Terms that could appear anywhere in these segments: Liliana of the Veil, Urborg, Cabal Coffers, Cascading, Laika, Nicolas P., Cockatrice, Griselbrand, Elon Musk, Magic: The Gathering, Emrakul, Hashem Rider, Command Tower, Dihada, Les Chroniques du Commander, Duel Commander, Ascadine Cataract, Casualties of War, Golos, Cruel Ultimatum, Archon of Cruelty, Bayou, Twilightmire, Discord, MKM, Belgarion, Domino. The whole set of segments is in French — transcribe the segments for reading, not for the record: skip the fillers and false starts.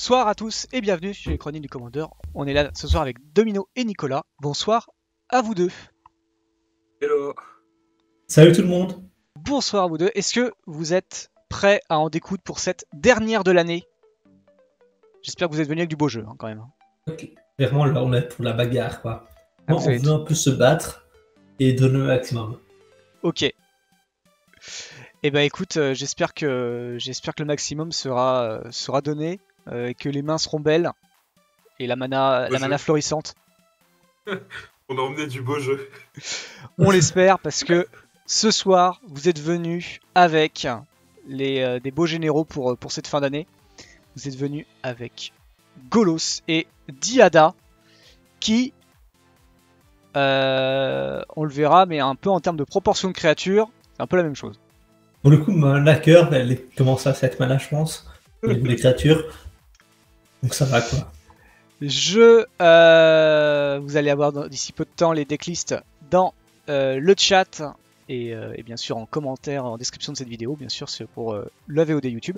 Soir à tous et bienvenue chez les Chroniques du Commander. On est là ce soir avec Domino et Nicolas. Bonsoir à vous deux. Hello. Salut tout le monde. Bonsoir à vous deux. Est-ce que vous êtes prêts à en découdre pour cette dernière de l'année? J'espère que vous êtes venus avec du beau jeu hein, quand même. Okay. Vraiment là on est pour la bagarre quoi. Moi, on veut un peu se battre et donner le maximum. Ok. Eh ben écoute, j'espère que le maximum sera donné. Et que les mains seront belles et la mana florissante. On a emmené du beau jeu. On l'espère parce que ce soir vous êtes venus avec des beaux généraux pour cette fin d'année. Vous êtes venus avec Golos et Dihada qui, on le verra, mais un peu en termes de proportion de créatures, c'est un peu la même chose. Pour le coup, la curve, elle commence à 7 mana je pense, les créatures. Donc ça va quoi. Vous allez avoir d'ici peu de temps les decklists dans le chat et bien sûr en commentaire, en description de cette vidéo, bien sûr c'est pour la VOD YouTube.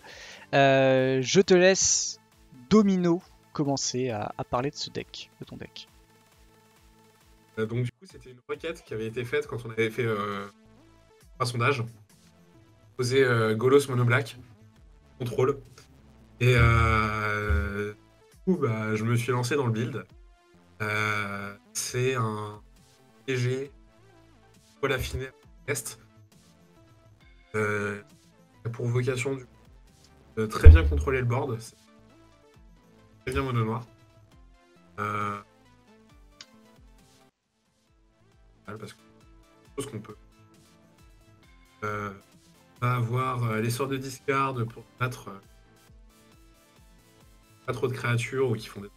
Je te laisse Domino commencer à parler de ce deck, de ton deck. Donc du coup c'était une requête qui avait été faite quand on avait fait un sondage. Poser Golos monoblack, contrôle. Et du coup, bah, je me suis lancé dans le build. C'est un léger poil affiné test. Pour vocation de très bien contrôler le board. Très bien mono noir. Parce que c'est chose qu'on peut. On va avoir l'essor de discard pour battre. Pas trop de créatures ou qui font des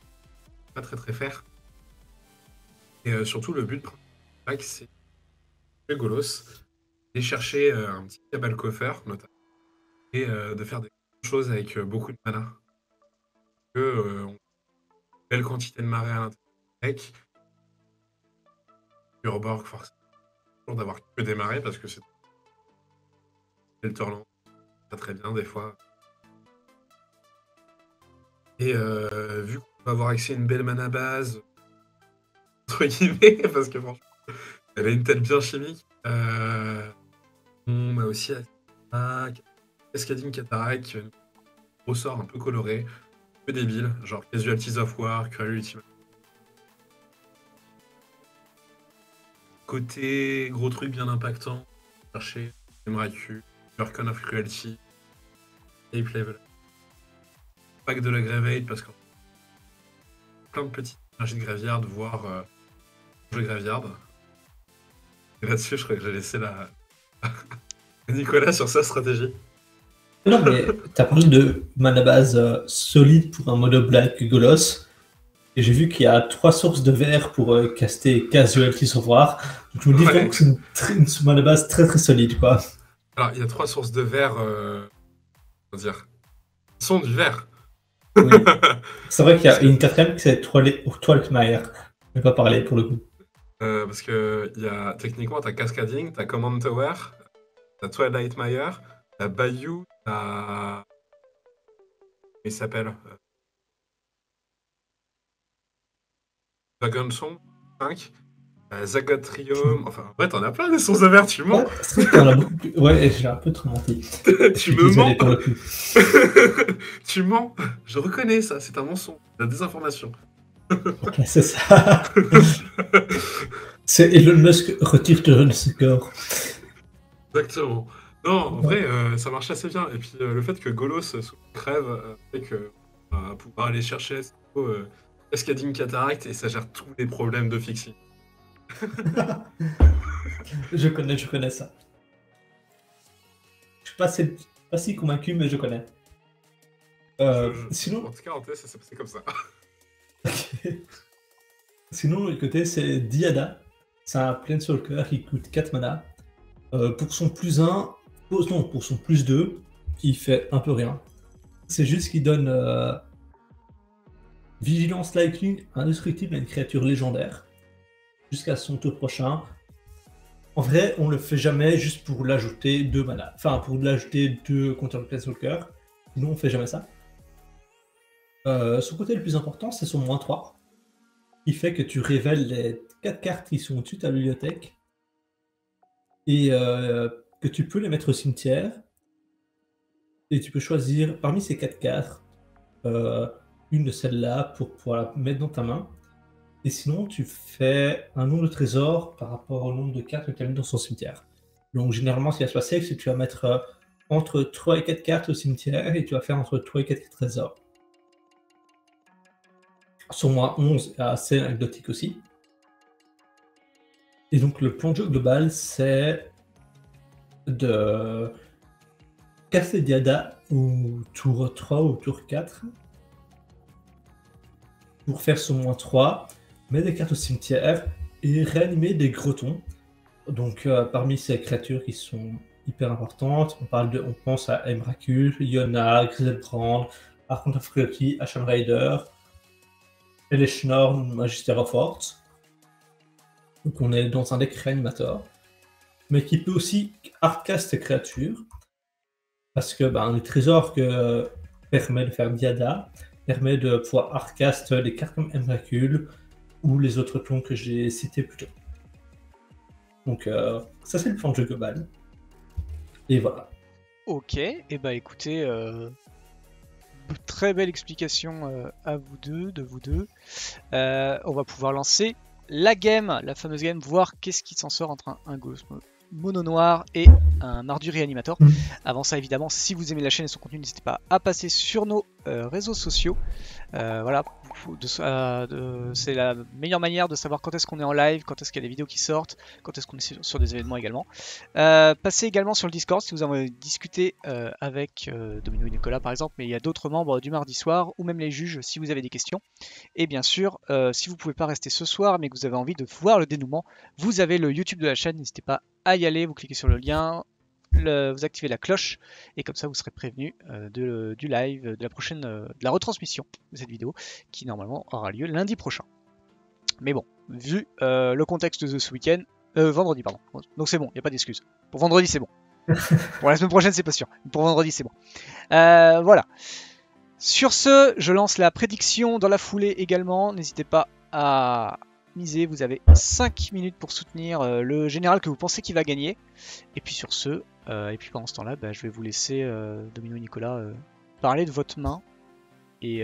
pas très fair. Et surtout le but principal c'est le Golos, aller chercher un petit Cabal Coffers notamment et de faire des choses avec beaucoup de mana. Que on a une belle quantité de marée à l'intérieur du deck. Urborg forcément d'avoir que des marées parce que c'est le Torland pas très bien des fois. Et vu qu'on va avoir accès à une belle mana base, entre guillemets, parce que franchement, elle a une tête bien chimique, on a aussi Ascadine Cataract, un gros sort un peu coloré, un peu débile, genre Casualties of War, Cruel Ultimatum. Côté gros truc bien impactant, chercher Emrakul, Archon of Cruelty, Tape Level. Pack de la Graveyard parce qu'on a plein de petites énergies de graveyard, voire de graveyard. Et là-dessus, je crois que j'ai laissé la Nicolas sur sa stratégie. Non, mais t'as parlé de mana base solide pour un mono black Golos. Et j'ai vu qu'il y a 3 sources de verre pour caster Casualties of War. Donc je me dis vraiment que c'est une mana base très solide, quoi. Alors, il y a 3 sources de verre. Comment dire, ils sont du verre. Oui. C'est vrai qu'il y a une quatrième qui c'est Twilightmire. Je vais pas parler pour le coup. Parce que y a, techniquement, t'as Cascading, t'as Command Tower, t'as Twilightmire, t'as Bayou, t'as. Il s'appelle. Dragonson 5, Zagotrium. Enfin, en vrai, t'en as plein des sources de verre, tu mens. Ouais, j'ai un peu trop menti. Tu me mens. Tu mens. Je reconnais ça, c'est un mensonge, la désinformation. Ok, c'est ça. C'est Elon Musk retire de ce corps. Exactement. Non, en vrai, ça marche assez bien. Et puis le fait que Golos crève fait que pouvoir aller chercher Ascadine Cataract et ça gère tous les problèmes de fixie. je connais ça. Je suis pas si convaincu, mais je connais. Sinon, en tout cas, en test, ça s'est passé comme ça. Okay. Sinon, le côté, c'est Dihada. C'est un Planeswalker qui coûte 4 mana. Pour son plus 1, non, pour son plus 2, il fait un peu rien. C'est juste qu'il donne Vigilance Lightning indestructible à une créature légendaire. Jusqu'à son tour prochain. En vrai, on le fait jamais juste pour l'ajouter 2 mana. Enfin, pour l'ajouter 2 contre le Planeswalker. Sinon, on fait jamais ça. Son côté le plus important, c'est son moins 3, qui fait que tu révèles les 4 cartes qui sont au-dessus de ta bibliothèque et que tu peux les mettre au cimetière. Et tu peux choisir parmi ces 4 cartes une de celles-là pour pouvoir la mettre dans ta main. Et sinon, tu fais un nombre de trésors par rapport au nombre de cartes que tu as mis dans son cimetière. Donc, généralement, ce qui va se passer, c'est que tu vas mettre entre 3 et 4 cartes au cimetière et tu vas faire entre 3 et 4 trésors. Son moins 11 est assez anecdotique aussi. Et donc, le plan de jeu global, c'est de casser Dihada au tour 3 ou au tour 4. Pour faire son moins 3, mettre des cartes au cimetière et réanimer des grotons. Donc parmi ces créatures qui sont hyper importantes, on pense à Emrakul, Yona, Griselbrand, Archon of Cruelty, Hashem Rider, et les Schnorn, Magister of Force. Donc on est dans un deck réanimateur, mais qui peut aussi hardcast ces créatures, parce que ben, les trésors que permet de faire Dihada, permet de pouvoir hardcast les cartes comme Emrakul ou les autres clones que j'ai cités plus tôt. Donc ça c'est le plan de jeu global. Et voilà. Ok, et bah écoutez, très belle explication de vous deux. On va pouvoir lancer la game, la fameuse game, voir qu'est-ce qui s'en sort entre un Golos mono noir et un ardu réanimateur. Avant ça, évidemment, si vous aimez la chaîne et son contenu, n'hésitez pas à passer sur nos réseaux sociaux. Voilà, c'est la meilleure manière de savoir quand est-ce qu'on est en live, quand est-ce qu'il y a des vidéos qui sortent, quand est-ce qu'on est sur des événements également. Passez également sur le Discord si vous en avez discuté avec Domino et Nicolas par exemple, mais il y a d'autres membres du mardi soir ou même les juges si vous avez des questions. Et bien sûr, si vous ne pouvez pas rester ce soir mais que vous avez envie de voir le dénouement, vous avez le YouTube de la chaîne, n'hésitez pas à y aller, vous cliquez sur le lien, vous activez la cloche et comme ça vous serez prévenu du live, de la retransmission de cette vidéo qui normalement aura lieu lundi prochain. Mais bon, vu le contexte de ce week-end, vendredi pardon, donc c'est bon, il n'y a pas d'excuse. Pour vendredi c'est bon, pour la semaine prochaine c'est pas sûr, mais pour vendredi c'est bon. Voilà, sur ce, je lance la prédiction dans la foulée également, n'hésitez pas à miser, vous avez 5 minutes pour soutenir le général que vous pensez qu'il va gagner. Et puis sur ce, pendant ce temps-là, je vais vous laisser, Domino et Nicolas, parler de votre main. Et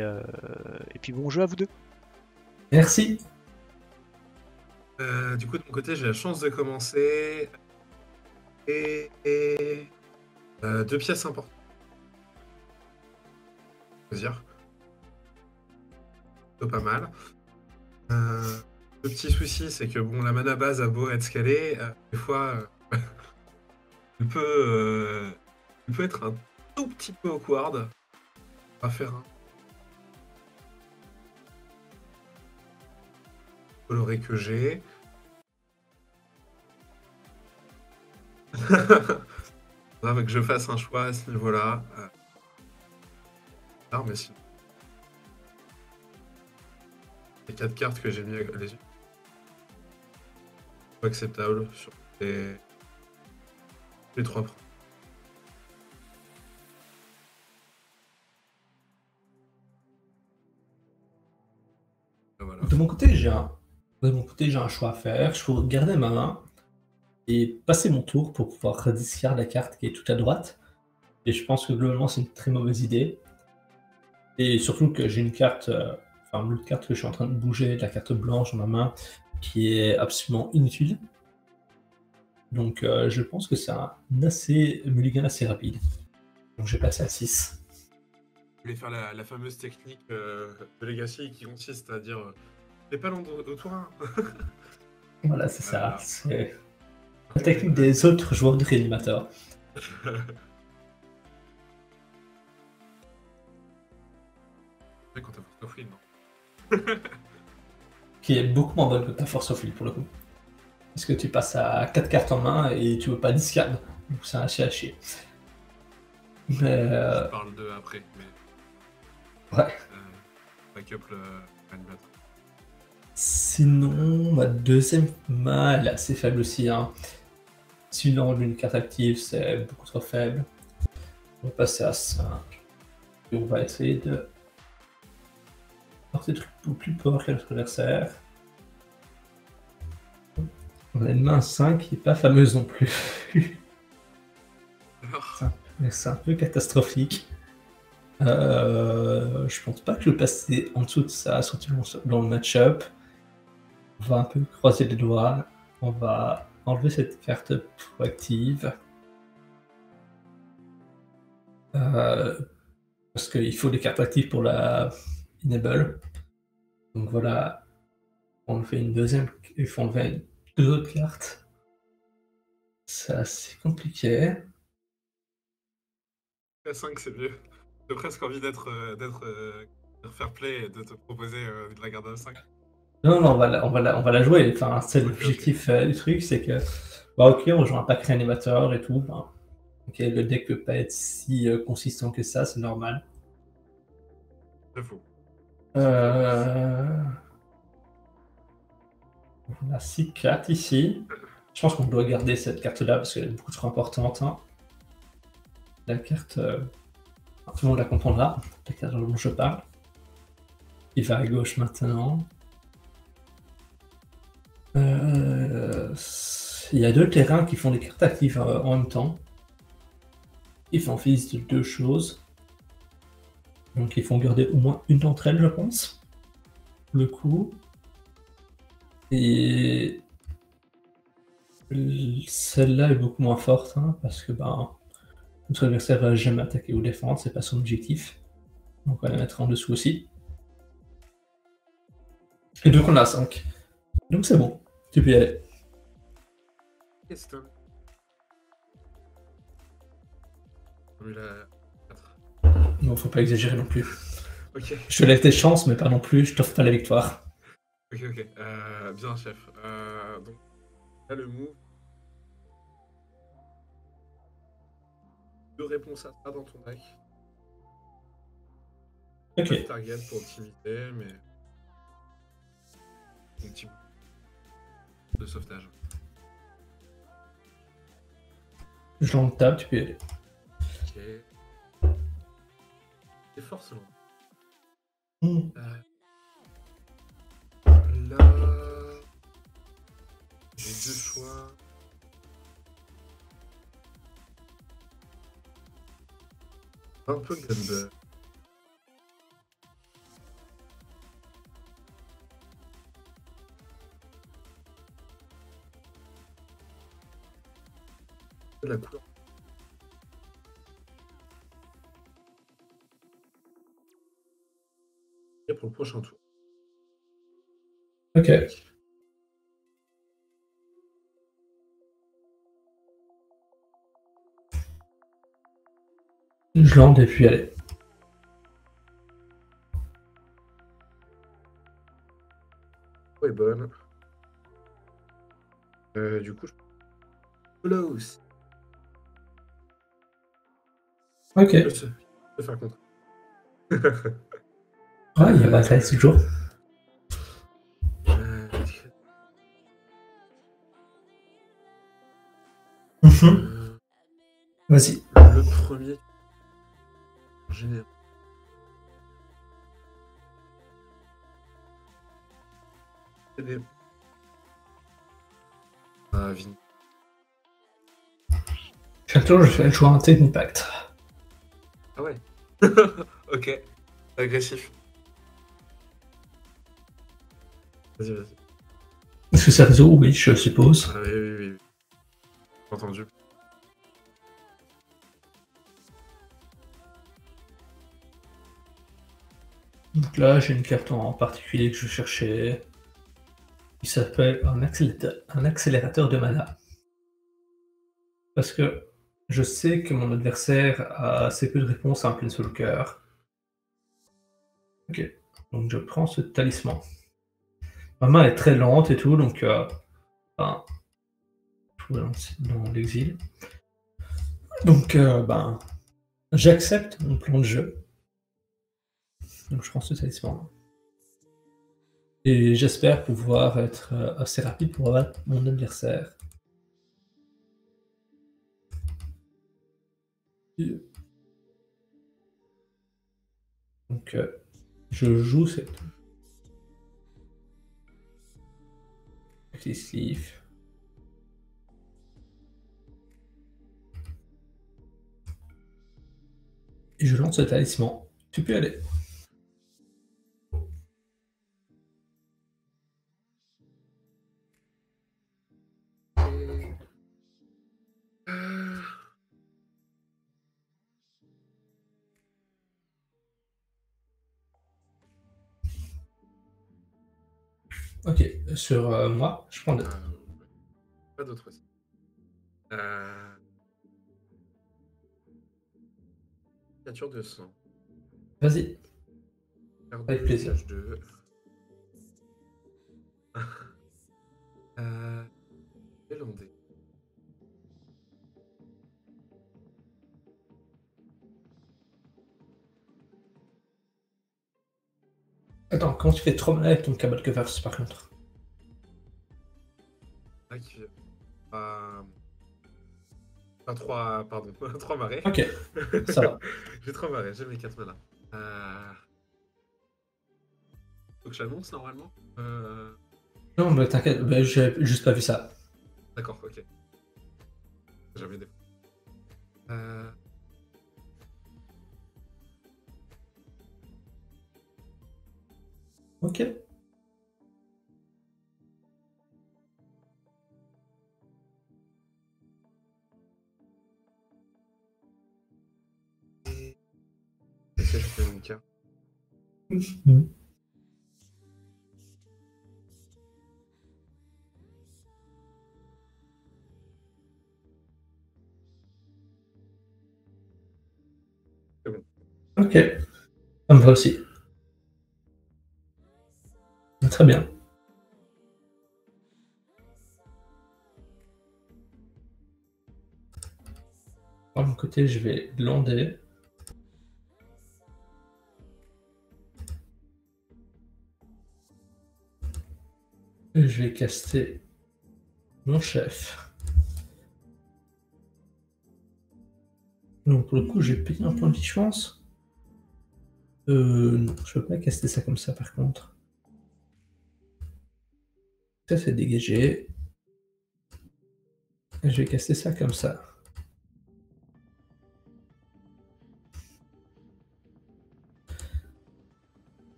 puis bon jeu à vous deux. Merci. Du coup, de mon côté, j'ai la chance de commencer. Et 2 pièces importantes. Plaisir. Plutôt pas mal. Le petit souci, c'est que bon, la mana base a beau être scalée, des fois, elle peut être un tout petit peu awkward. On va faire un coloré que j'ai. Il faudra que je fasse un choix à ce niveau-là. Ah, mais si. Les 4 cartes que j'ai mis à les yeux. Acceptable sur les 3 premiers. Voilà. De mon côté j'ai un choix à faire. Je peux garder ma main et passer mon tour pour pouvoir discarder la carte qui est tout à droite. Et je pense que globalement c'est une très mauvaise idée. Et surtout que j'ai une carte, l'autre carte que je suis en train de bouger, la carte blanche dans ma main, qui est absolument inutile. Donc je pense que c'est un mulligan assez rapide. Donc j'ai passé à 6. Je voulais faire la fameuse technique de Legacy qui consiste à dire « t'es pas long au tour 1 !» Voilà, c'est ça. C'est la technique des autres joueurs de réanimateur. Quand t'as force of will, non? Qui est beaucoup moins bonne que ta force of will pour le coup. Parce que tu passes à 4 cartes en main et tu veux pas discard. Donc c'est un chier à chier. Mais je parle de après, mais. Ouais. Back up le animateur. Sinon, ma deuxième main, elle est assez faible aussi. Si l'on enlève une carte active, c'est beaucoup trop faible. On va passer à 5. Et on va essayer de porter des trucs beaucoup plus forts que notre adversaire. On a une main 5 qui n'est pas fameuse non plus. C'est un peu catastrophique. Je pense pas que je vais passer en dessous de ça, surtout dans le match-up. On va un peu croiser les doigts. On va enlever cette carte proactive. Parce qu'il faut des cartes actives pour la enable. Donc voilà. On fait une deuxième. Il faut enlever deux autres cartes. Ça, c'est compliqué. La 5, c'est mieux. J'ai presque envie d'être fair play et de te proposer de la garder à 5. Non, non, on va la jouer. Enfin, c'est l'objectif du truc, c'est que... Bah, ok, on joue un pack réanimateur et tout. Bah, ok, le deck peut pas être si consistant que ça, c'est normal. C'est fou. On a 6 cartes ici. Je pense qu'on doit garder cette carte-là parce qu'elle est beaucoup trop importante. Hein. La carte... tout le monde la comprendra, la carte dont je parle. Il va à gauche maintenant. Il y a deux terrains qui font des cartes actives en même temps. Ils font office de deux choses. Donc ils font garder au moins une d'entre elles, je pense. Le coup. Et celle-là est beaucoup moins forte, hein, parce que ben, notre adversaire va jamais attaquer ou défendre, c'est pas son objectif. Donc on va la mettre en dessous aussi. Et donc on a 5. Donc c'est bon, tu peux y aller. Question. Non, faut pas exagérer non plus. Okay. Je te lève tes chances, mais pas non plus, je t'offre pas la victoire. Ok, ok. Bien, chef. Donc, là, le move. Deux réponses à ça dans ton deck. Ok. Pas target pour intimider, mais. Un petit de sauvetage. Je l'en tape, tu peux y aller. Ok. C'est fort, selon. Là, j'ai deux choix. Un peu Gunbird. La couleur. Et pour le prochain tour. Ok. Je lande et puis allez. Oui, bonne. Du coup, je... là aussi. Ok. Je vais faire contre. Ouais, il y a ma taille toujours. Vas-y. Le premier. Génial. Ah, Vin. Chaque tour, je vais jouer un Technipact. Ah ouais. Ok. Agressif. Vas-y, vas-y. Est-ce que ça résout? Oui, je suppose. Ah, oui, oui, oui. Entendu. Donc là, j'ai une carte en particulier que je cherchais. Il s'appelle un accélérateur de mana. Parce que je sais que mon adversaire a assez peu de réponses à un Planeswalker. Ok, donc je prends ce talisman. Ma main est très lente et tout, donc... ben, je vais lancer dans l'exil. Donc, ben, j'accepte mon plan de jeu. Donc je prends ce talisman. Et j'espère pouvoir être assez rapide pour abattre mon adversaire. Donc je joue cette Please leave. Et je lance le talisman. Tu peux aller. Ok, sur moi, je prends deux. Pas d'autres aussi. Signature de sang. Vas-y. Avec plaisir. De... Zélandais. Attends, comment tu fais trop mal avec ton Cabal Coffers par contre? Enfin, 3, pardon, 3 marées. Ok, ça va. J'ai 3 marées, j'ai mes 4 manas. Faut que je l'annonce normalement Non, mais t'inquiète, j'ai juste pas vu ça. D'accord, ok. J'avais des... Ok. Mmh. Ok, ça me va aussi. Très bien. Par mon côté, je vais lander. Je vais caster mon chef. Donc pour le coup, j'ai payé un point de vie, je pense. Non, je peux pas caster ça comme ça par contre. Ça c'est dégagé. Je vais caster ça comme ça.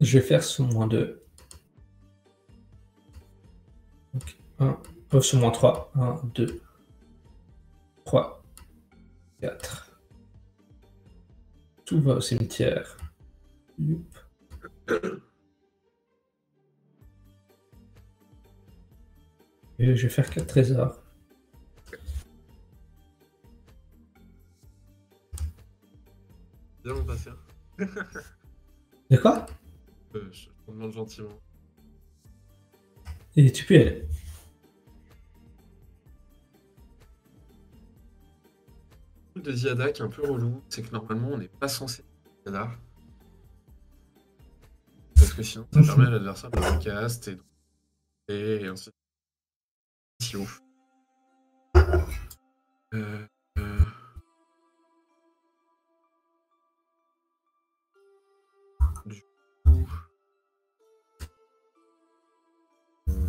Je vais faire sous moins 2. Donc, 1, sous moins 3. 1, 2, 3, 4. Tout va au cimetière. Youp. Et je vais faire 4 trésors. Bien, on va faire. De quoi? Je te demande gentiment. Et tu peux y aller. Le truc de Dihada qui est un peu relou, c'est que normalement on n'est pas censé faire Dihada. Parce que sinon ça permet à l'adversaire de faire un cast et ensuite. Du coup...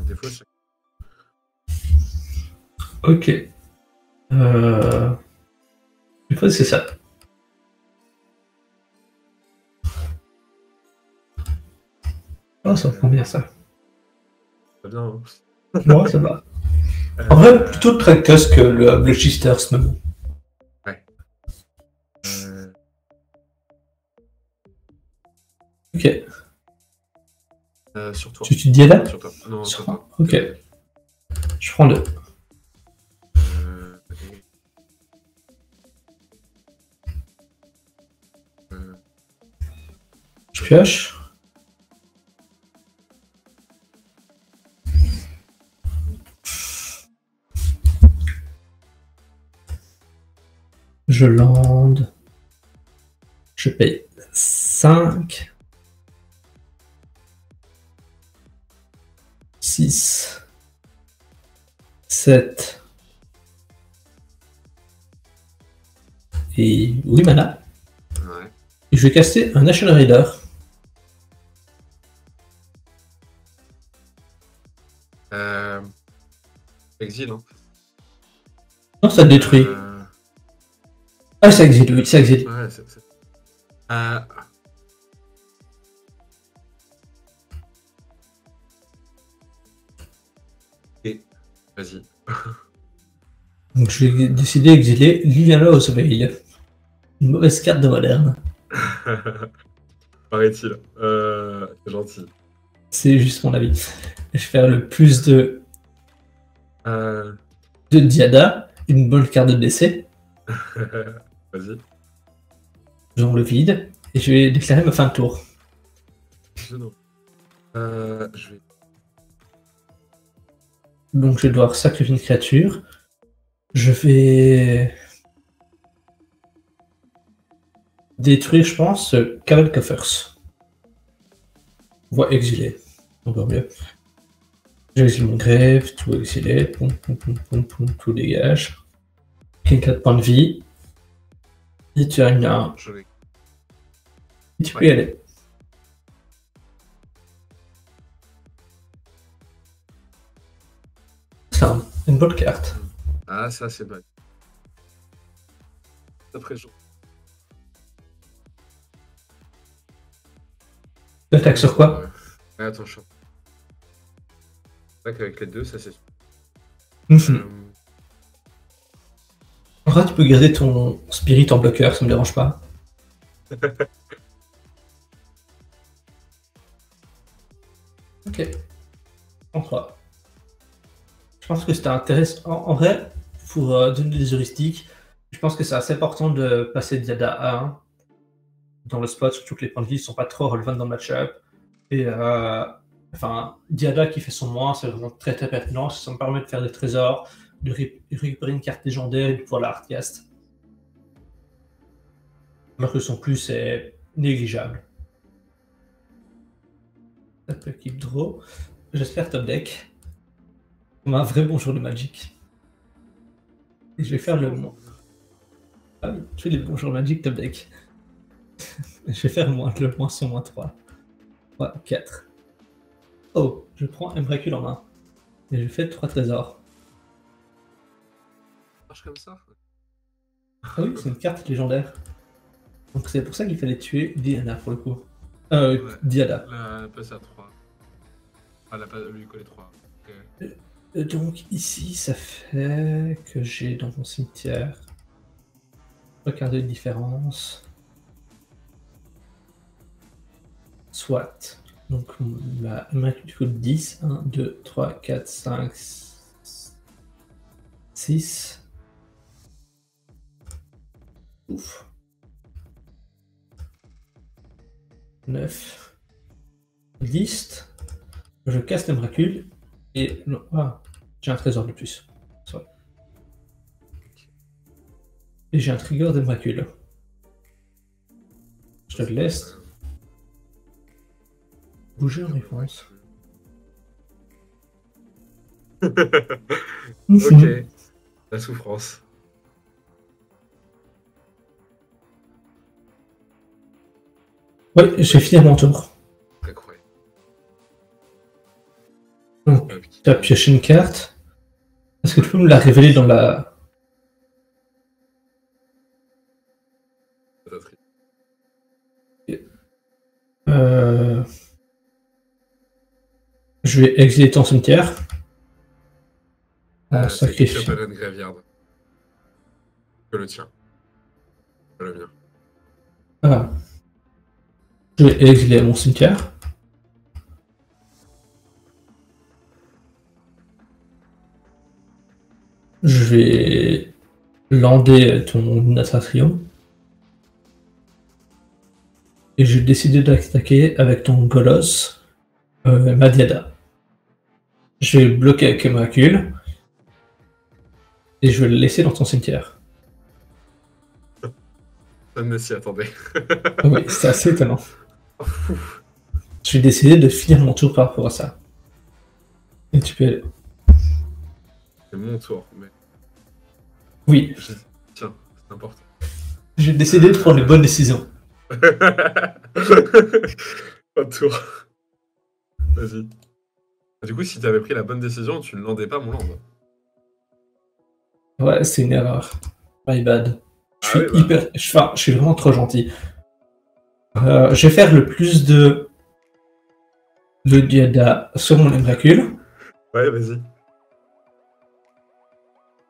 Des fois, je... Ok. Des fois, c'est ça. Oh, ça prend bien, ça. Pas bien, hein. Moi, ça va. En vrai, plutôt très casse que le Bluchister ce moment. Ouais. Ok. Sur toi. Tu te dis là ? Sur toi. Non, sur toi. Ok. Je prends deux. Je pioche. Je lande, je paye 5, 6, 7 et 8 mana. Ouais. Et je vais caster un Hashem Rider. exile. Hein. Non, ça détruit. Ah, ça exile, oui, ça exile. Ouais, Et... vas-y. Donc j'ai décidé d'exiler Liliana of the Veil. Une mauvaise carte de moderne. Paraît-il. C'est gentil. C'est juste mon avis. Je vais faire le plus de... de Dihada, une bonne carte de décès. Vas-y. Dans le vide. Et je vais déclarer ma fin de tour. Je vais... Donc je vais devoir sacrifier une créature. Je vais détruire, je pense, Cabal Coffers. Voix exilée. Encore mieux. J'exile mon grève, tout exilé. Poum, poum, poum, poum, poum, tout dégage. 4 points de vie. Et tu as une arme. Et tu peux y aller. Ça, une bonne carte. Ah, ça c'est bon. Après jour. T'attaques sur quoi? Ouais, attends, je suis. T'attaques avec les deux, ça c'est. En vrai, tu peux garder ton spirit en bloqueur, ça me dérange pas. Ok. En 3. Je pense que c'était intéressant. En vrai. Pour donner des heuristiques, je pense que c'est assez important de passer Dihada à 1 dans le spot, surtout que les points de vie ne sont pas trop relevant dans le match-up. Et enfin, Dihada qui fait son moins, c'est vraiment très très pertinent. Ça me permet de faire des trésors, de récupérer une carte légendaire et de pouvoir la hardcast. Alors que son plus est négligeable. Ça peut keep draw. J'espère top deck. Comme un vrai bon jour de Magic. Et je vais faire le moins. Ah oui, je fais les bonjours magiques top deck. Je vais faire le moins sur moins 3. 3, 4. Oh, je prends Emrakul en main. Et je fais 3 trésors. Ça marche comme ça? Ah oui, c'est une carte légendaire. Donc c'est pour ça qu'il fallait tuer Dihada pour le coup. Ouais, Dihada. La passe à 3. Ah, la passe lui coller 3. Okay. Donc ici, ça fait que j'ai dans mon cimetière, regardez une différence, soit, donc ma magnitude 10, 1, 2, 3, 4, 5, 6, ouf, 9, 10, je casse le Emrakul. Et non, ah, j'ai un trésor de plus. Soit. Et j'ai un trigger d'Emrakul. Je te le laisse. Bouger en réponse. Ok. La souffrance. Oui, j'ai fini mon tour. Tu as pioché une carte. Est-ce que tu peux me la révéler dans la... Je vais exiler ton cimetière. Ah, sacrifier. Que le tien. Que le mien. Ah. Je vais exiler mon cimetière. Je vais lander ton assassin. Et j'ai décidé d'attaquer avec ton Golos ma Dihada. Je vais le bloquer avec Emrakul. Et je vais le laisser dans ton cimetière. Ça ne s'y attendait. Oui, c'est assez étonnant. J'ai décidé de finir mon tour par rapport à ça. Et tu peux aller. C'est mon tour, mais... Oui. Tiens, c'est important. J'ai décidé de prendre les bonnes décisions. Pas de tour. Vas-y. Du coup, si tu avais pris la bonne décision, tu ne landais pas mon land. Ouais, c'est une erreur. My bad. Je suis vraiment trop gentil. Je vais faire le plus de... Dihada sur mon Emrakul. Ouais, vas-y.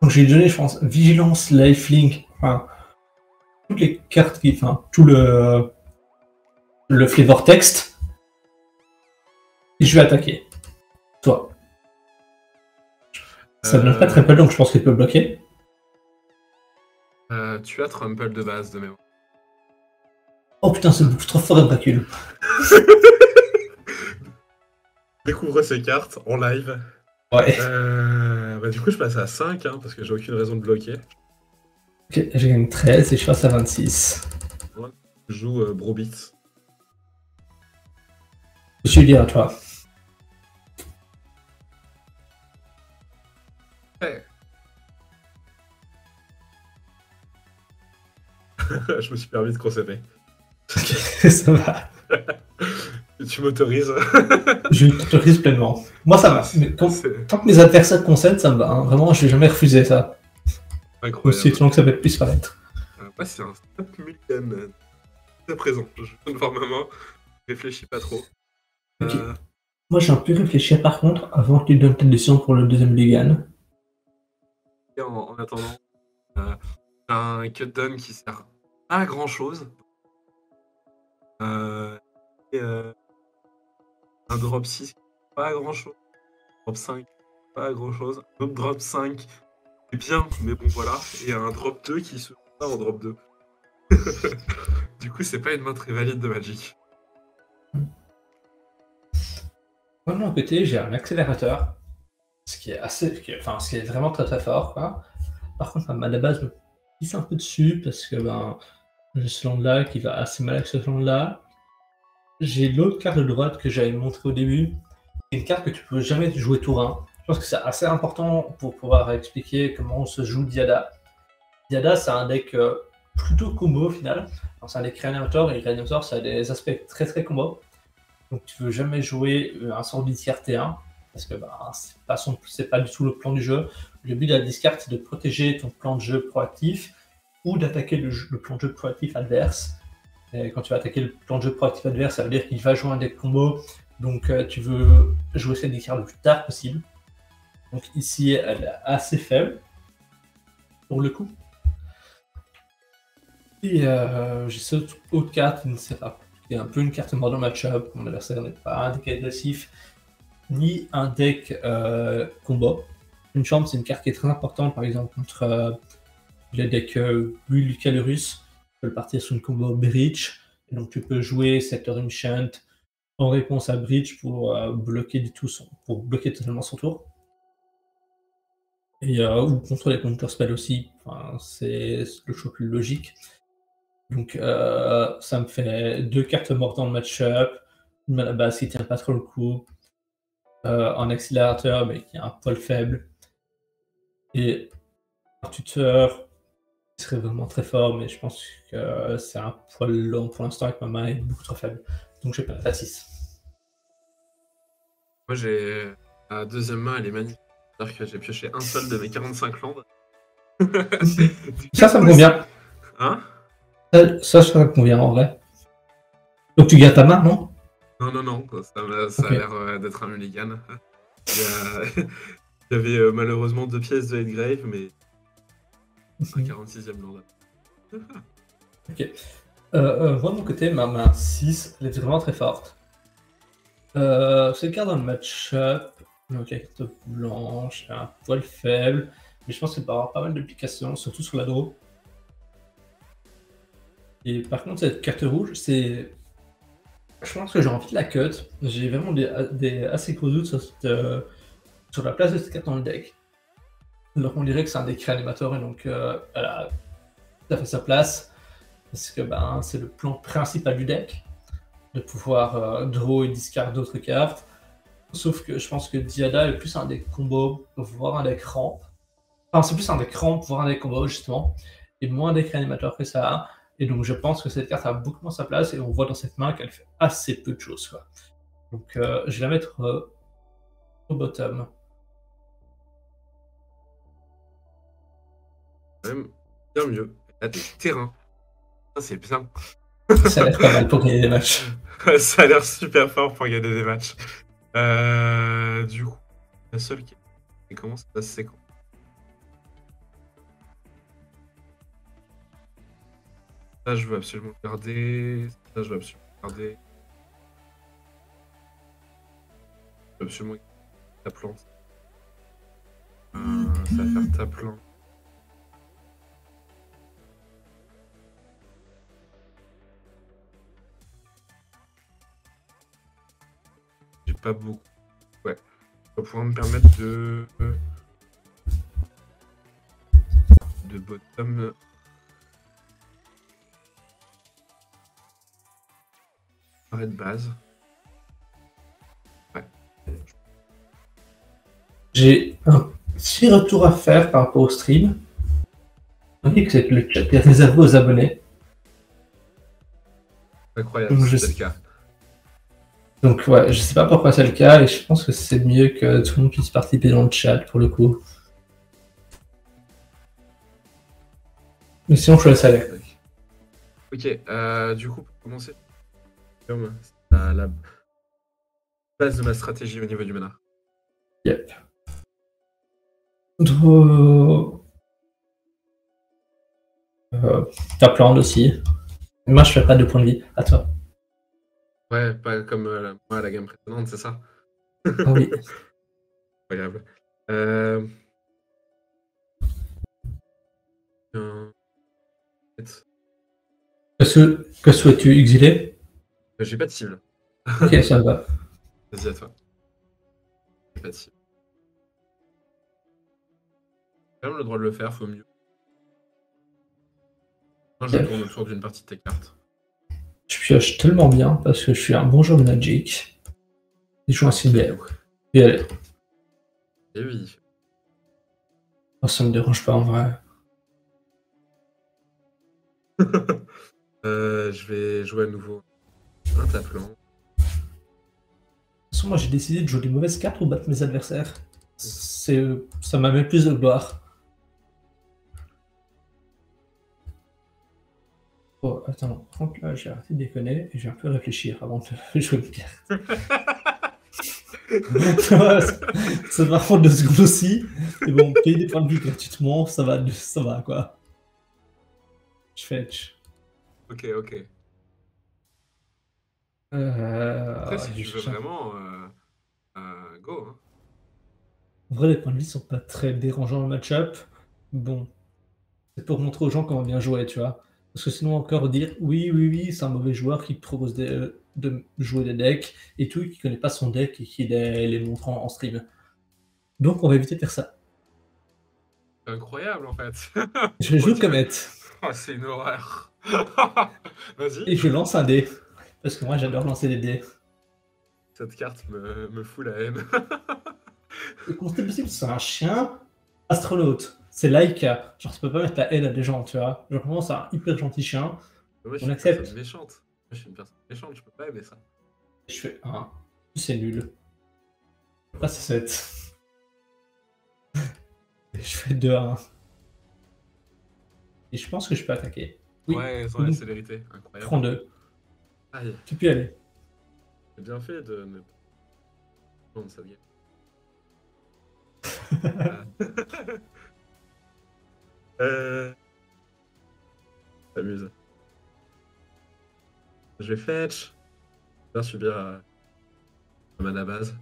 Donc j'ai donné, je pense, Vigilance, Lifelink, enfin, toutes les cartes qui... Enfin, tout le flavor text. Et je vais attaquer. Toi. Ça ne donne pas Trample, donc je pense qu'il peut bloquer. Tu as Trample de base de mémoire. Oh putain, c'est beaucoup trop fort Emrakul. Découvre ces cartes en live. Ouais. Bah, du coup, je passe à 5, hein, parce que j'ai aucune raison de bloquer. Ok, j'ai gagné 13 et je passe à 26. Ouais, je joue Brobitz. Je suis lié à toi. Hey. Je me suis permis de consommer. Ça va. Tu m'autorises. Je m'autorise pleinement. Moi, ça va. Mais tant que mes adversaires concèdent, ça me va. Hein. Vraiment, je vais jamais refuser ça. Aussi long que ça puisse paraître. Ouais, c'est un stop multiple. À présent, je viens de voir maman. Réfléchis pas trop. Okay. Moi, j'ai un peu réfléchi par contre avant que tu donnes ta décision pour le deuxième Ligan. En attendant, un cutdown qui sert pas à grand chose. Un drop 6, pas grand chose. Drop 5, pas grand chose. Un autre drop 5, c'est bien, mais bon voilà. Et un drop 2 qui se passe en drop 2. Du coup, c'est pas une main très valide de Magic. Moi, de mon côté, j'ai un accélérateur. Ce qui est assez. Enfin, ce qui est vraiment très très fort. Quoi. Par contre, à la base, je me pisse un peu dessus parce que ben, j'ai ce land là qui va assez mal avec ce land là. J'ai l'autre carte de droite que j'avais montré au début. C'est une carte que tu peux jamais jouer tour 1. Je pense que c'est assez important pour pouvoir expliquer comment on se joue Dihada. Dihada, c'est un deck plutôt combo au final. C'est un deck Reanimator et le Reanimator, ça a des aspects très très combo. Donc tu veux jamais jouer un sort discard T1 parce que bah, c'est pas du tout le plan du jeu. Le but de la discard, c'est de protéger ton plan de jeu proactif ou d'attaquer le plan de jeu proactif adverse. Et quand tu vas attaquer le plan de jeu proactif adverse, ça veut dire qu'il va jouer un deck combo, donc tu veux jouer cette discard le plus tard possible. Donc ici, elle est assez faible, pour le coup. Et j'ai cette autre carte qui est un peu une carte mort dans le match-up. Mon adversaire n'est pas un deck agressif, ni un deck combo. Une chambre, c'est une carte qui est très importante, par exemple, contre le deck Bull Calurus. Tu peux partir sur une combo Bridge, et donc tu peux jouer cette Rim Shunt en réponse à Bridge pour bloquer totalement son tour. Et ou contre les counter spells aussi, enfin, c'est le choix plus logique. Donc ça me fait deux cartes mortes dans le match-up, une à la base qui tient pas trop le coup, un accélérateur mais qui a un poil faible, et un tuteur. Serait vraiment très fort, mais je pense que c'est un poil long pour l'instant avec ma main est beaucoup trop faible. Donc je vais pas à 6. Moi j'ai la deuxième main, elle est magnifique. C'est-à-dire que j'ai pioché un seul de mes 45 landes. ça me convient. Hein ça me convient en vrai. Donc tu gardes ta main, non? Non, ça okay. A l'air d'être un mulligan. Il y avait malheureusement deux pièces de Headgrave, mais. Un 46e land. Ok. Moi de mon côté, ma main 6, elle est vraiment très forte. C'est le cas dans le match-up. Donc carte blanche, un poil faible. Mais je pense qu'il va y avoir pas mal de pications, surtout sur la draw. Et par contre, cette carte rouge, c'est. Je pense que j'ai envie de la cut. J'ai vraiment des assez gros doutes sur la place de cette carte dans le deck. Donc on dirait que c'est un deck Reanimator et donc voilà, ça fait sa place parce que ben, c'est le plan principal du deck de pouvoir draw et discard d'autres cartes. Sauf que je pense que Dihada est plus un deck combo, voire un deck ramp. Enfin c'est plus un deck ramp, voire un deck combo justement, et moins un deck Reanimator que ça a. Et donc je pense que cette carte a beaucoup moins sa place et on voit dans cette main qu'elle fait assez peu de choses quoi. Donc je vais la mettre au bottom. même bien mieux. Elle a des terrains. C'est bien. Ça a l'air pas mal pour gagner des matchs. Ça a l'air super fort pour gagner des matchs. Du coup, la seule qui... Et comment ça passe, c'est quoi? Ça, je veux absolument garder. Ça, je veux absolument garder. Je veux absolument garder ta plante. Ça va faire ta plante. J'ai pas beaucoup. Ouais. Je vais pouvoir me permettre de. De bottom. De base. Ouais. J'ai un petit retour à faire par rapport au stream. On dit que c'est le chat est réservé aux abonnés. Incroyable, c'est le cas. Donc ouais, je sais pas pourquoi c'est le cas et je pense que c'est mieux que tout le monde puisse participer dans le chat pour le coup. Mais sinon je laisse aller. Ok, du coup pour commencer. C'est la base de ma stratégie au niveau du mana. Yep. Ta plante aussi. Moi je fais pas de points de vie, à toi. Ouais, pas comme moi la game précédente, c'est ça? Ah oui. Incroyable. Que souhaites-tu exiler? J'ai pas de cible. Ok, ça va. Vas-y, à toi. J'ai pas de cible. J'ai quand même le droit de le faire, faut mieux. Moi, je tourne autour d'une partie de tes cartes. Je pioche tellement bien parce que je suis un bon joueur Magic. Et je joue un cible. Et allez. Et oui. Oh, ça me dérange pas en vrai. Je vais jouer à nouveau. Un taplant. De toute façon, moi j'ai décidé de jouer des mauvaises cartes pour battre mes adversaires. Ça m'a mis plus de gloire. Oh, attends, donc là j'ai arrêté de déconner et j'ai un peu réfléchir avant de jouer une carte. Ça va prendre 2 secondes aussi. Et bon, payer des points de vue gratuitement, ça va quoi. Je fetch. Ok. Après, si tu veux vraiment, go. Hein. En vrai, les points de vie sont pas très dérangeants dans le match-up. Bon, c'est pour montrer aux gens comment bien jouer, tu vois. Parce que sinon, encore dire oui, c'est un mauvais joueur qui propose de jouer des decks et tout, qui connaît pas son deck et qui les montre en stream. Donc, on va éviter de faire ça. C'est incroyable en fait. Je joue comète. Oh, c'est une horreur. Vas-y. Et je lance un dé. Parce que moi j'adore lancer des dés. Cette carte me fout la haine. Comment c'est possible? C'est un chien astronaute. C'est Laika. Genre tu peux pas mettre la haine à des gens, tu vois. Genre vraiment c'est un hyper gentil chien. Moi, on accepte. Moi je suis une personne méchante, je peux pas aimer ça. Je fais 1. C'est nul. Là c'est 7. Je fais 2-1. Et je pense que je peux attaquer. Oui. Ouais, sans la célérité. Incroyable. Prends 2. Aïe. Tu peux y aller. C'est bien fait de ne pas ça vient. T'amuses. Je vais fetch. Je vais subir un mana base.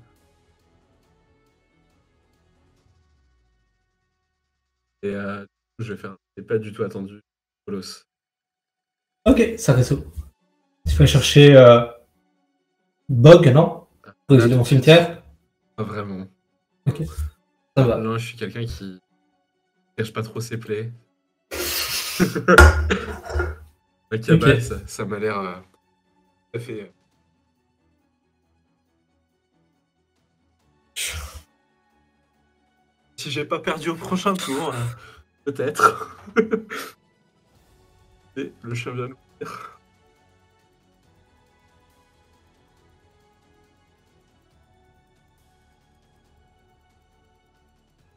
Et je vais faire un. C'est pas du tout attendu. Golos. Ok, ça réseau. Tu vas chercher Bog, non? Pour exiler mon cimetière? Pas vraiment. Ok. Ça va. Non, je suis quelqu'un qui cache pas trop ses plaies. La cabale, okay. Ça m'a l'air tout à fait. Si j'ai pas perdu au prochain tour, peut-être. Et le chien vient nous dire.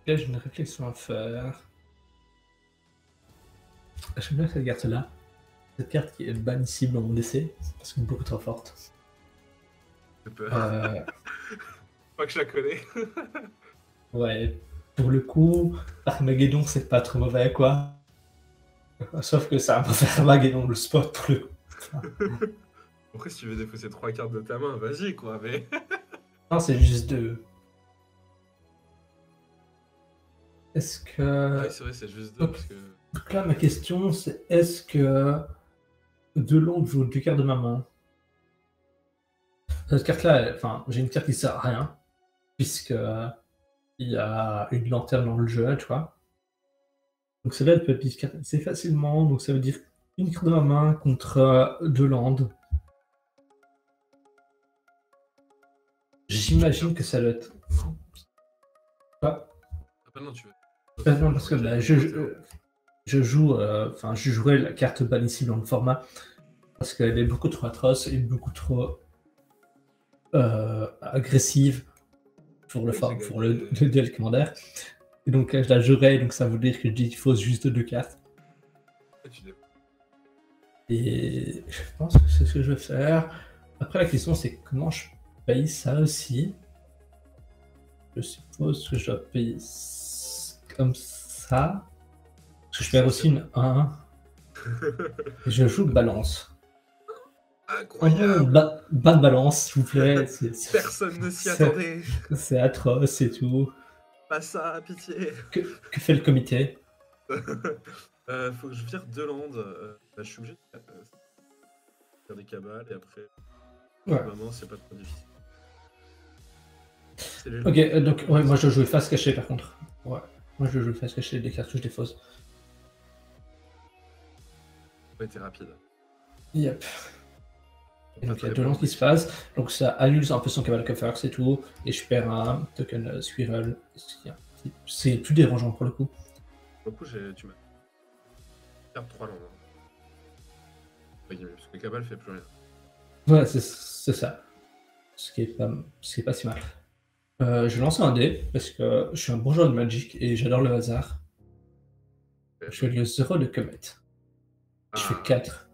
Là, j'ai une réflexion à faire. J'aime bien cette carte-là. Cette carte qui est bannissable en DC, parce qu'elle est beaucoup trop forte. Je peux. Pas que je la connais. Ouais, pour le coup, Armageddon, c'est pas trop mauvais, quoi. Sauf que ça va faire Armageddon le spot, pour le coup. Après, si tu veux défausser 3 cartes de ta main, vas-y, quoi, mais... Non, c'est juste 2. Est-ce que... Ouais, c'est vrai, c'est juste 2, parce que... Donc là, ma question, c'est est-ce que... De l'ombre joue du cœur de maman? Cette carte-là, enfin, j'ai une carte qui sert à rien, puisque... Il y a une lanterne dans le jeu, tu vois. Donc celle-là, elle peut être discartée facilement, donc ça veut dire une carte de ma main contre 2 landes. J'imagine que ça doit être... Non. Quoi? Ah bah non, tu veux. Bah non, parce que là, je jouais la carte bannissable dans le format, parce qu'elle est beaucoup trop atroce et beaucoup trop agressive. Pour le Duel Commander. Et donc je la jouerai, donc ça veut dire que je dis qu'il faut juste 2 cartes. Et je pense que c'est ce que je vais faire. Après la question c'est comment je paye ça aussi. Je suppose que je dois payer comme ça. Parce que je perds aussi une 1. Et je joue balance. Incroyable. Bas de balance, s'il vous plaît. Personne ne s'y attendait. C'est atroce et tout. Pas ça, pitié. Que fait le comité? Faut que je vire 2 landes. Bah, je suis obligé de faire des cabales et après... Ouais. Maman, c'est pas trop difficile. Ok, donc ouais, moi je joue face cachée par contre. Ouais, moi je joue face cachée, des cartes que je défausse. Ouais, t'es rapide. Yep. Et donc il y a 2 lances qui se passent, donc ça annule un peu son Cabal Coffers, c'est tout, et je perds un token Squirrel, c'est plus dérangeant pour le coup. Pour le coup, tu m'as perdu 3 lances. Parce que Cabal fait plus rien. Ouais, c'est ça. Ce qui est pas si mal. Je lance un dé, parce que je suis un bon joueur de Magic, et j'adore le hasard. Ouais. Je fais le 0 de Comet. Ah. Je fais 4.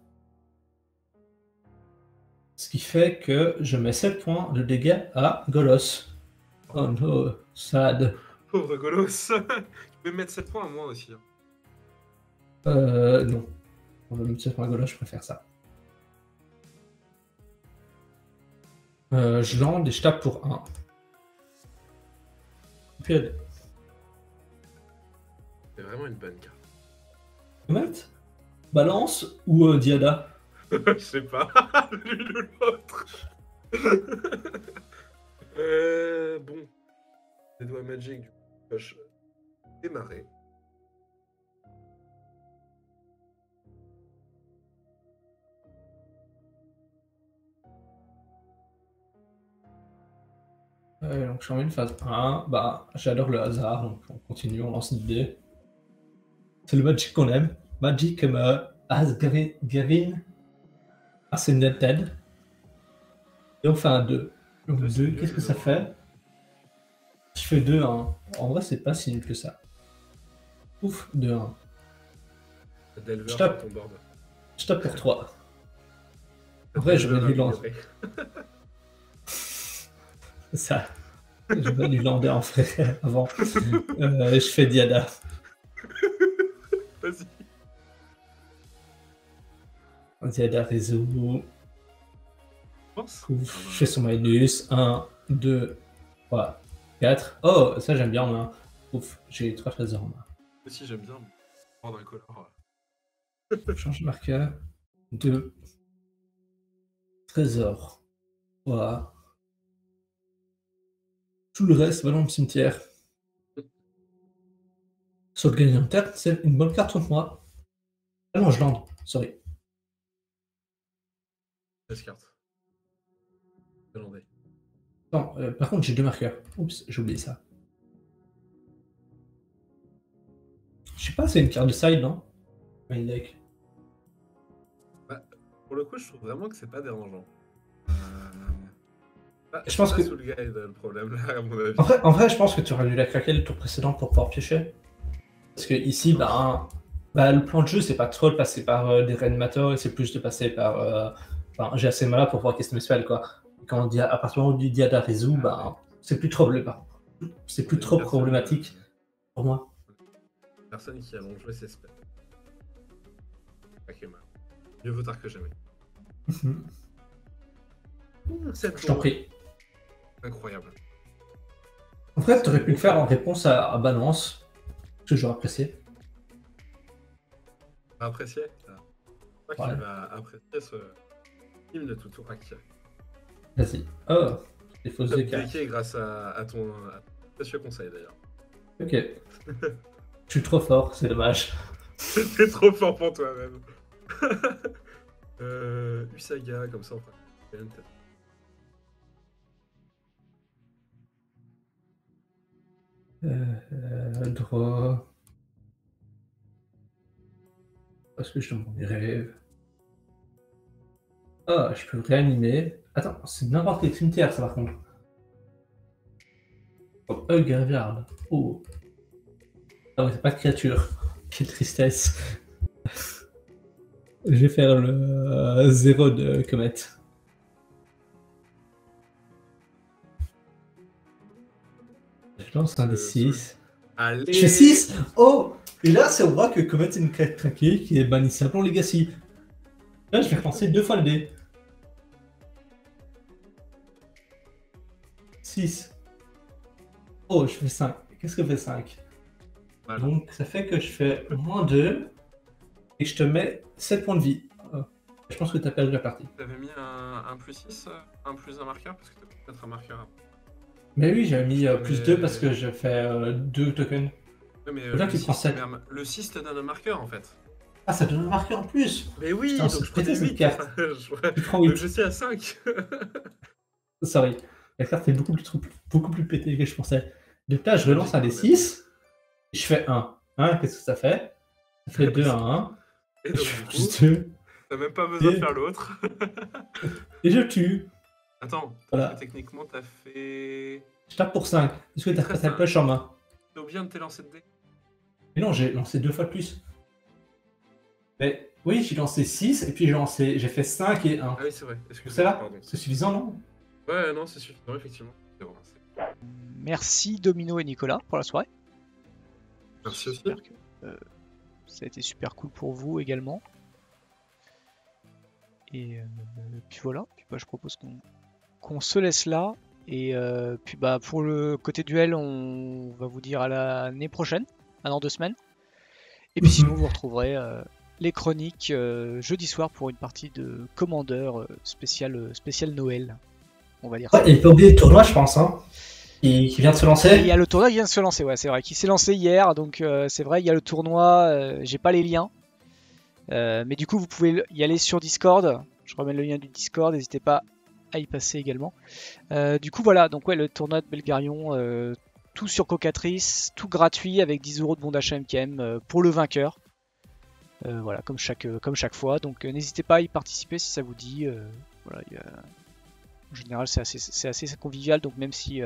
Ce qui fait que je mets 7 points de dégâts à Golos. Oh no, sad. Pauvre Golos. Je peux mettre 7 points à moi aussi. Non. On va mettre 7 points à Golos, je préfère ça. Je lande et je tape pour 1. Puis... C'est vraiment une bonne carte. Matt, balance ou Dihada? Je sais pas, l'une ou l'autre. Bon. Les doigts magiques du coup, je vais démarrer. Donc je suis en une phase 1, bah j'adore le hasard, donc on continue, on lance une idée. C'est le Magic qu'on aime. Magic comme Asgavin. Ah, c'est une Ted. Et on fait un 2. Donc 2, qu'est-ce que ça fait? Je fais 2-1. Hein. En vrai, c'est pas si nul que ça. Ouf, 2-1. Je tape pour 3. En vrai, je vais du lander. C'est ça. Je vais du lander en frère avant. Je fais Dihada. Vas-y. Dihada réseau. Je fais son minus. 1, 2, 3, 4. Oh, ça j'aime bien en main. Ouf, j'ai 3 trésors en main. Aussi j'aime bien prendre un color. Je change de marqueur. 2. Trésor. 3. Tout le reste va dans le cimetière. Sauf le gagnant de tête, c'est une bonne carte contre moi. Ah non, je lande. Sorry. Carte. Non, par contre j'ai 2 marqueurs. Oups, j'ai oublié ça. Je sais pas, c'est une carte de side, non? Mind deck. Bah, pour le coup, je trouve vraiment que c'est pas dérangeant. Bah, je pense que sous le guide, le problème là, à mon avis. En vrai, je pense que tu aurais dû la craquer le tour précédent pour pouvoir piocher. Parce que ici, bah, Bah, le plan de jeu, c'est pas trop de passer par des réanimateurs, et c'est plus de passer par... Enfin, j'ai assez mal là pour voir qu'est-ce que c'est quoi. Quand on dit, à partir du Dihada résout, bah, c'est plus trop, problématique pour moi. Personne qui a long joué, c'est spell. Ok, mieux vaut tard que jamais. Je t'en prie. Incroyable. En fait, t'aurais pu le faire en réponse à Balance, que j'aurais apprécié. Apprécié. Je crois qu'il va apprécier ce film de tout tour actif. Vas-y. Oh, des fausses écarts. J'ai grâce à ton précieux conseil d'ailleurs. Ok. Je suis trop fort, c'est dommage. T'es trop fort pour toi-même. Usaga, comme ça, en fait. Droit. Parce que je tombe dans mes rêves. Ah, je peux réanimer. Attends, c'est n'importe quel cimetière, ça par contre. Oh, Belgarion. Oh. Ah ouais, c'est pas de créature. Quelle tristesse. Je vais faire le 0 de comète. Je lance un des 6. Allez. Je fais 6. Oh. Et là, on voit que comète est une crête craquée qui est bannissable en Legacy. Là, je vais penser 2 fois le dé. 6. Oh, je fais 5. Qu'est-ce que fait 5? Voilà. Donc, ça fait que je fais moins 2 et je te mets 7 points de vie. Je pense que tu as perdu la partie. Tu avais mis un plus 6, un plus un marqueur, parce que tu as peut-être un marqueur. Mais oui, j'avais mis plus 2 parce que j'ai fait 2 tokens. Oui, mais là, tu prends 6, 7. Le 6 te donne un marqueur en fait. Ah, ça te donne un marqueur en plus. Mais oui, putain, donc je prends 8 cartes. Je suis à 5. Sorry, la carte est beaucoup plus pétée que je pensais. Donc là, je relance un des 6. Je fais 1. 1, qu'est-ce que ça fait? Ça fait 2 à 1. Et donc, je fais 2. T'as même pas besoin de faire l'autre. Et je tue. Attends, voilà. Techniquement, t'as fait... Je tape pour 5. Est-ce que t'as fait ta pêche en main? T'as oublié de te lancer de dés. Mais non, j'ai lancé 2 fois de plus. Mais oui, j'ai lancé 6, et puis j'ai fait 5 et 1. Ah oui, c'est vrai. C'est là. C'est suffisant, non? Ouais, non, c'est suffisant, effectivement. Bon, merci Domino et Nicolas pour la soirée. Merci aussi. Ça a été super cool pour vous également. Et puis voilà, puis, bah, je propose qu'on se laisse là. Et puis bah, pour le côté duel, on va vous dire à l'année prochaine, dans 2 semaines. Et puis sinon, vous retrouverez les chroniques jeudi soir pour une partie de Commander spécial Noël. On va dire ça. Ouais, il faut oublier le tournoi, je pense. Hein. Qui vient de se lancer. Il y a le tournoi qui vient de se lancer, ouais, c'est vrai. Qui s'est lancé hier, donc c'est vrai, il y a le tournoi, j'ai pas les liens. Mais du coup, vous pouvez y aller sur Discord. Je remets le lien du Discord, n'hésitez pas à y passer également. Du coup, voilà, donc ouais, le tournoi de Belgarion, tout sur Cockatrice, tout gratuit avec 10 € de bons d'achat MKM pour le vainqueur. Voilà, comme chaque fois. Donc n'hésitez pas à y participer si ça vous dit. Voilà, en général, c'est assez convivial, donc même si.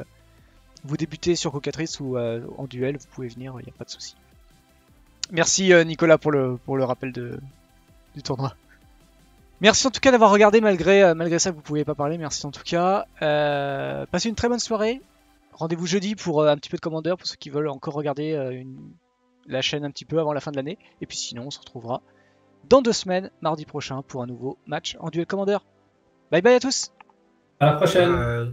Vous débutez sur Cockatrice ou en duel, vous pouvez venir, il n'y a pas de souci. Merci Nicolas pour le rappel du tournoi. Merci en tout cas d'avoir regardé, malgré ça que vous ne pouviez pas parler, merci en tout cas. Passez une très bonne soirée, rendez-vous jeudi pour un petit peu de Commander, pour ceux qui veulent encore regarder la chaîne un petit peu avant la fin de l'année. Et puis sinon, on se retrouvera dans 2 semaines, mardi prochain, pour un nouveau match en duel Commander. Bye bye à tous. À la prochaine.